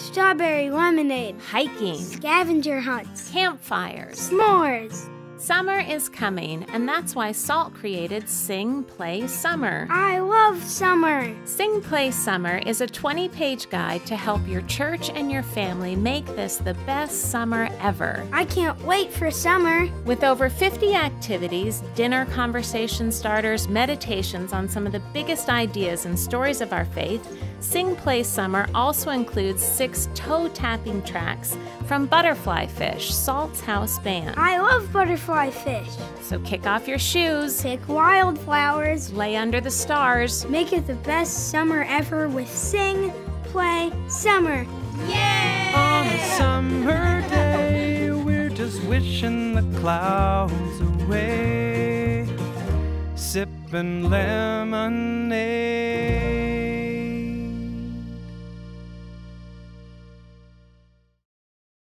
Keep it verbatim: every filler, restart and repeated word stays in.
strawberry lemonade, hiking, scavenger hunts, campfires, s'mores. Summer is coming, and that's why Salt created Sing, Play, Summer. I love summer! Sing, Play, Summer is a twenty-page guide to help your church and your family make this the best summer ever. I can't wait for summer! With over fifty activities, dinner conversation starters, meditations on some of the biggest ideas and stories of our faith, Sing, Play, Summer also includes six toe-tapping tracks from Butterfly Fish, Salt's house band. I love Butterfly Fish. So kick off your shoes. Pick wildflowers. Lay under the stars. Make it the best summer ever with Sing, Play, Summer. Yay! On a summer day, we're just wishing the clouds away, sipping lemonade.